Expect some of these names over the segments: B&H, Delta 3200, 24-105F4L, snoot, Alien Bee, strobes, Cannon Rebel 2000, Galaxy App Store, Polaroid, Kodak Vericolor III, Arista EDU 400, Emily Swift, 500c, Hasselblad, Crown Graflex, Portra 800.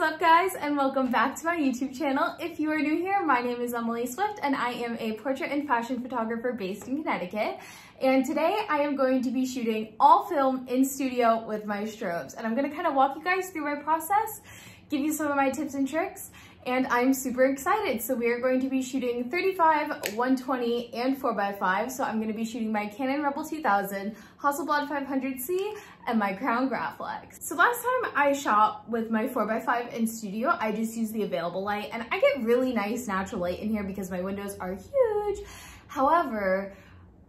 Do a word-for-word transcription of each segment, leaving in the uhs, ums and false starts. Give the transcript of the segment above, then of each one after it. is up, guys, and welcome back to my YouTube channel. If you are new here, my name is Emily Swift and I am a portrait and fashion photographer based in Connecticut. And today I am going to be shooting all film in studio with my strobes, and I'm going to kind of walk you guys through my process, give you some of my tips and tricks, and I'm super excited. So we are going to be shooting thirty-five, one twenty, and four by five. So I'm going to be shooting my Canon Rebel two thousand, Hasselblad five hundred C, and my Crown Graflex. So last time I shot with my four by five in studio, I just used the available light, and I get really nice natural light in here because my windows are huge. However,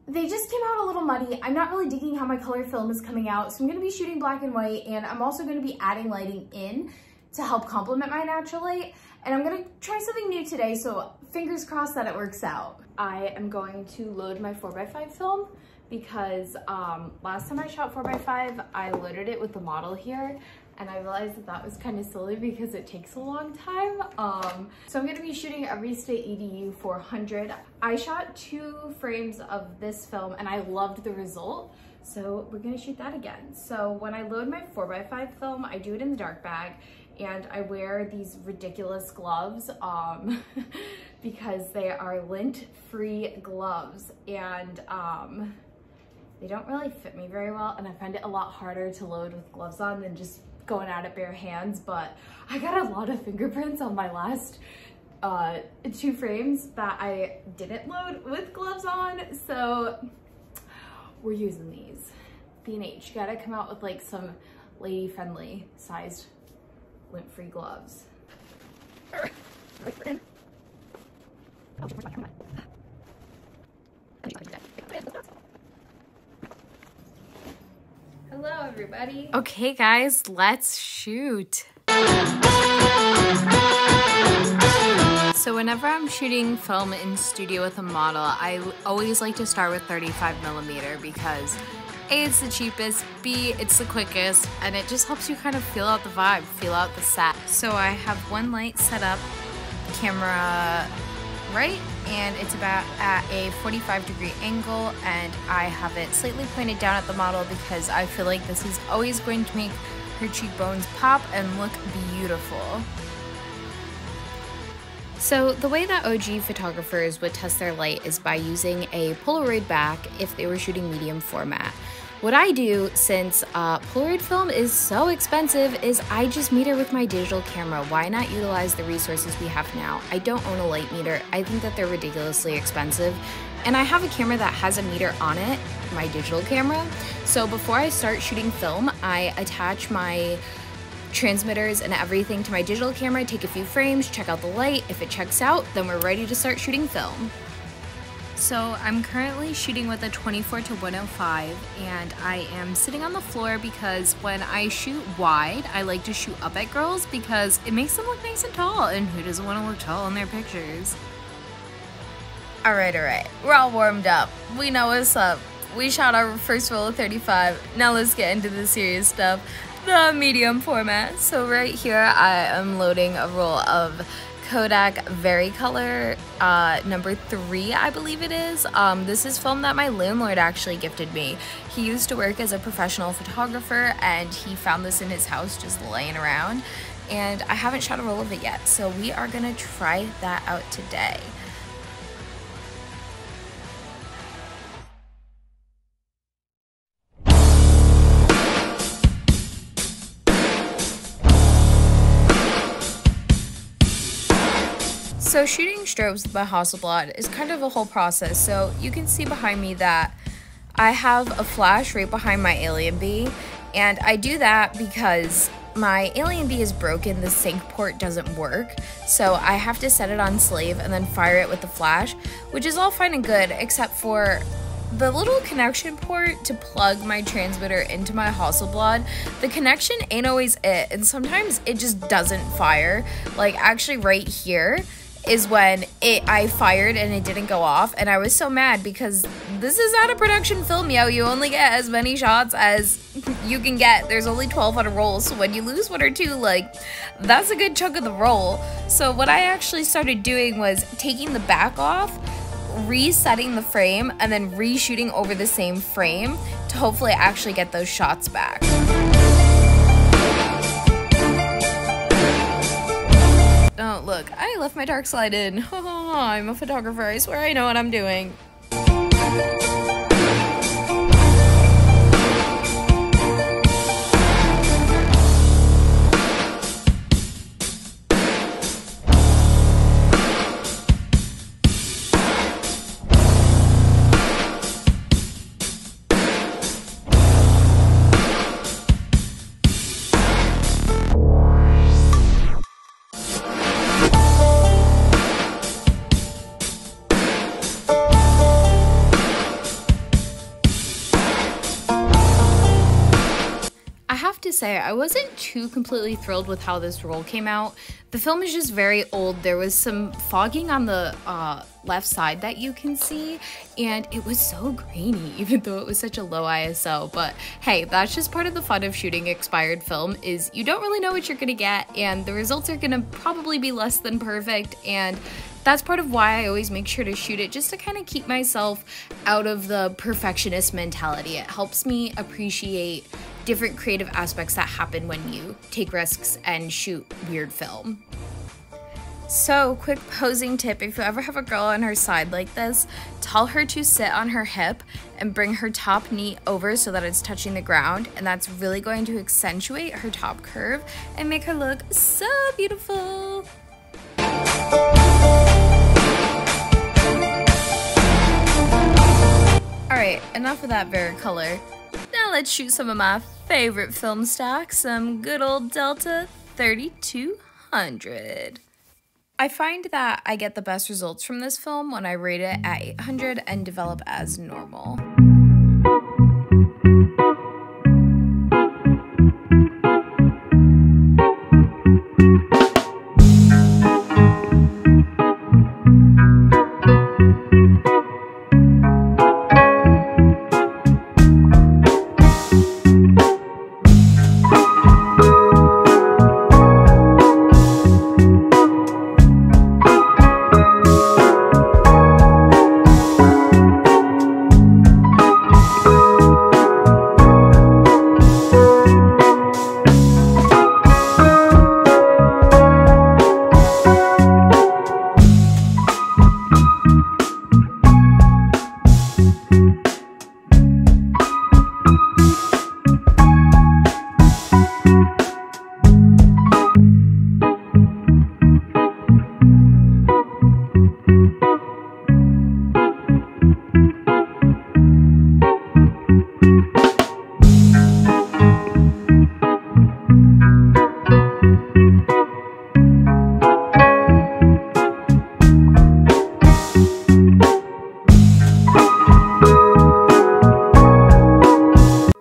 they just came out a little muddy. I'm not really digging how my color film is coming out. So I'm going to be shooting black and white, and I'm also going to be adding lighting in to help complement my natural light. And I'm gonna try something new today, so fingers crossed that it works out. I am going to load my four by five film because um, last time I shot four by five, I loaded it with the model here, and I realized that that was kind of silly because it takes a long time. Um, so I'm gonna be shooting Arista E D U four hundred. I shot two frames of this film and I loved the result, so we're gonna shoot that again. So when I load my four by five film, I do it in the dark bag, and I wear these ridiculous gloves um, because they are lint-free gloves, and um, they don't really fit me very well, and I find it a lot harder to load with gloves on than just going at it bare hands. But I got a lot of fingerprints on my last uh, two frames that I didn't load with gloves on, so we're using these. B and H, you gotta come out with like some lady-friendly sized lint-free gloves. Hello, everybody. Okay, guys, let's shoot. So whenever I'm shooting film in studio with a model, I always like to start with thirty-five millimeter because A, it's the cheapest, B, it's the quickest, and it just helps you kind of feel out the vibe, feel out the set. So I have one light set up, camera right, and it's about at a forty-five degree angle, and I have it slightly pointed down at the model because I feel like this is always going to make her cheekbones pop and look beautiful. So the way that O G photographers would test their light is by using a Polaroid back if they were shooting medium format. What I do, since uh, Polaroid film is so expensive, is I just meter with my digital camera. Why not utilize the resources we have now? I don't own a light meter. I think that they're ridiculously expensive. And I have a camera that has a meter on it, my digital camera. So before I start shooting film, I attach my transmitters and everything to my digital camera, take a few frames, check out the light. If it checks out, then we're ready to start shooting film. So I'm currently shooting with a twenty-four to one oh five, and I am sitting on the floor because when I shoot wide, I like to shoot up at girls because it makes them look nice and tall, and who doesn't want to look tall in their pictures? All right, all right, we're all warmed up. We know what's up. We shot our first roll of thirty-five. Now let's get into the serious stuff, the medium format. So right here, I am loading a roll of Kodak Vericolor uh, number three, I believe it is. Um, this is film that my landlord actually gifted me. He used to work as a professional photographer, and he found this in his house just laying around, and I haven't shot a roll of it yet, so we are gonna try that out today. So shooting strobes with my Hasselblad is kind of a whole process. So you can see behind me that I have a flash right behind my Alien Bee, and I do that because my Alien Bee is broken, the sync port doesn't work, so I have to set it on slave and then fire it with the flash, which is all fine and good except for the little connection port to plug my transmitter into my Hasselblad. The connection ain't always it, and sometimes it just doesn't fire. Like actually right here is when it I fired and it didn't go off, and I was so mad because this is not a production film, yo. You only get as many shots as you can get. There's only twelve on a roll, so when you lose one or two, like, that's a good chunk of the roll. So what I actually started doing was taking the back off, resetting the frame, and then reshooting over the same frame to hopefully actually get those shots back. don't look. I left my dark slide in. Oh, I'm a photographer. I swear I know what I'm doing. Say I wasn't too completely thrilled with how this roll came out. The film is just very old. There was some fogging on the uh, left side that you can see, and it was so grainy even though it was such a low I S O. But hey, that's just part of the fun of shooting expired film, is you don't really know what you're gonna get and the results are gonna probably be less than perfect, and that's part of why I always make sure to shoot it, just to kind of keep myself out of the perfectionist mentality. It helps me appreciate different creative aspects that happen when you take risks and shoot weird film. So, quick posing tip, if you ever have a girl on her side like this, tell her to sit on her hip and bring her top knee over so that it's touching the ground, and that's really going to accentuate her top curve and make her look so beautiful. Alright, enough of that Vericolor. Now let's shoot some of my favorite film stock, some good old Delta thirty-two hundred. I find that I get the best results from this film when I rate it at eight hundred and develop as normal.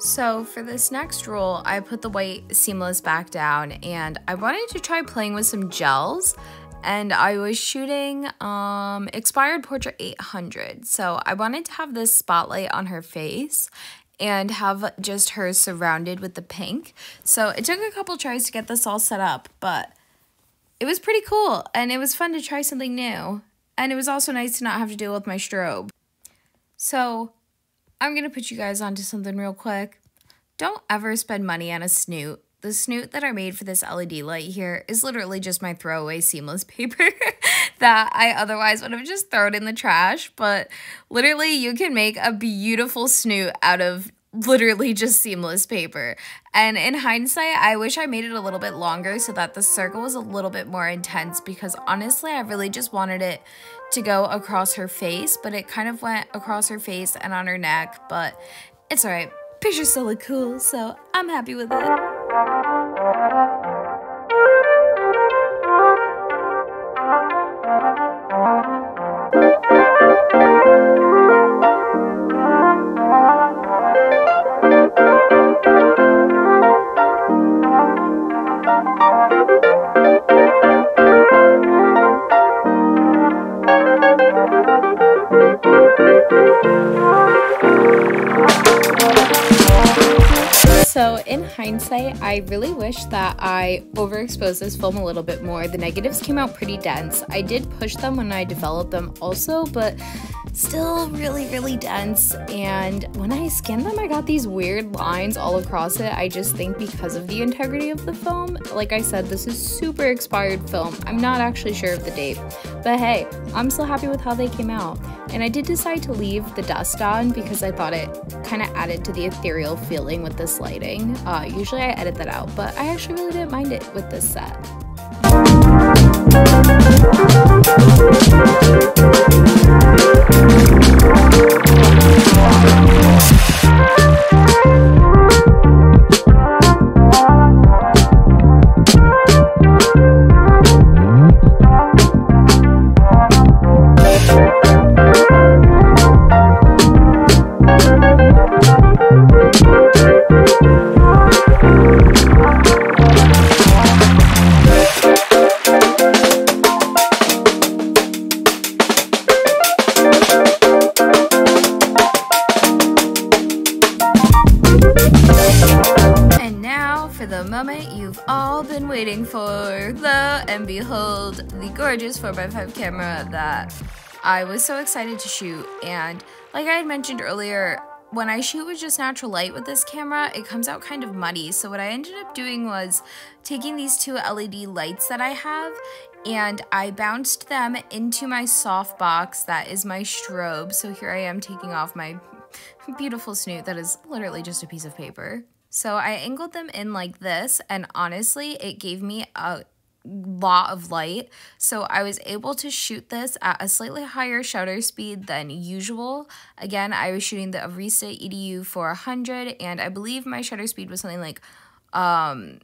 So for this next roll, I put the white seamless back down and I wanted to try playing with some gels, and I was shooting um, expired Portra eight hundred. So I wanted to have this spotlight on her face and have just her surrounded with the pink. So it took a couple tries to get this all set up, but it was pretty cool and it was fun to try something new. And it was also nice to not have to deal with my strobe. So I'm gonna put you guys onto something real quick. Don't ever spend money on a snoot. The snoot that I made for this L E D light here is literally just my throwaway seamless paper that I otherwise would have just thrown in the trash, but literally you can make a beautiful snoot out of literally just seamless paper. And in hindsight, I wish I made it a little bit longer so that the circle was a little bit more intense, because honestly, I really just wanted it to go across her face, but it kind of went across her face and on her neck, but it's all right. Pictures still look cool, so I'm happy with it. hindsight, I really wish that I overexposed this film a little bit more. The negatives came out pretty dense. I did push them when I developed them also, but still really, really dense. And when I scanned them, I got these weird lines all across it. I just think because of the integrity of the film. Like I said, this is super expired film. I'm not actually sure of the date, but hey, I'm still happy with how they came out. And I did decide to leave the dust on because I thought it kind of added to the ethereal feeling with this lighting. Uh, usually I edit that out, but I actually really didn't mind it with this set. Waiting for the and behold the gorgeous four by five camera that I was so excited to shoot. And like I had mentioned earlier, when I shoot with just natural light with this camera, it comes out kind of muddy. So what I ended up doing was taking these two L E D lights that I have, and I bounced them into my softbox that is my strobe. So here I am taking off my beautiful snoot that is literally just a piece of paper. So I angled them in like this, and honestly, it gave me a lot of light. So I was able to shoot this at a slightly higher shutter speed than usual. Again, I was shooting the Arista E D U four hundred, and I believe my shutter speed was something like um,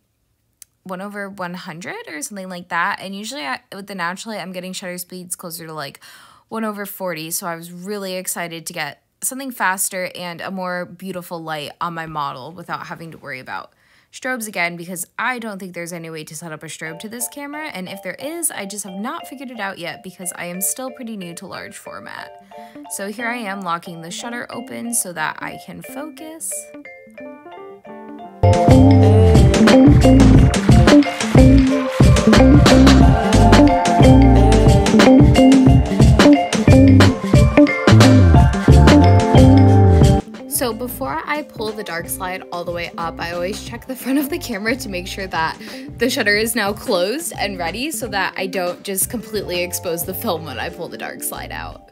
one over one hundred or something like that. And usually I, with the natural light, I'm getting shutter speeds closer to like one over forty. So I was really excited to get something faster and a more beautiful light on my model without having to worry about strobes again, because I don't think there's any way to set up a strobe to this camera, and if there is, I just have not figured it out yet because I am still pretty new to large format. So here I am locking the shutter open so that I can focus. So before I pull the dark slide all the way up, I always check the front of the camera to make sure that the shutter is now closed and ready so that I don't just completely expose the film when I pull the dark slide out.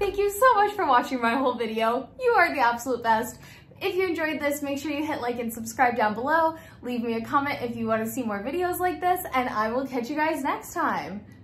Thank you so much for watching my whole video. You are the absolute best. If you enjoyed this, make sure you hit like and subscribe down below. Leave me a comment if you want to see more videos like this, and I will catch you guys next time.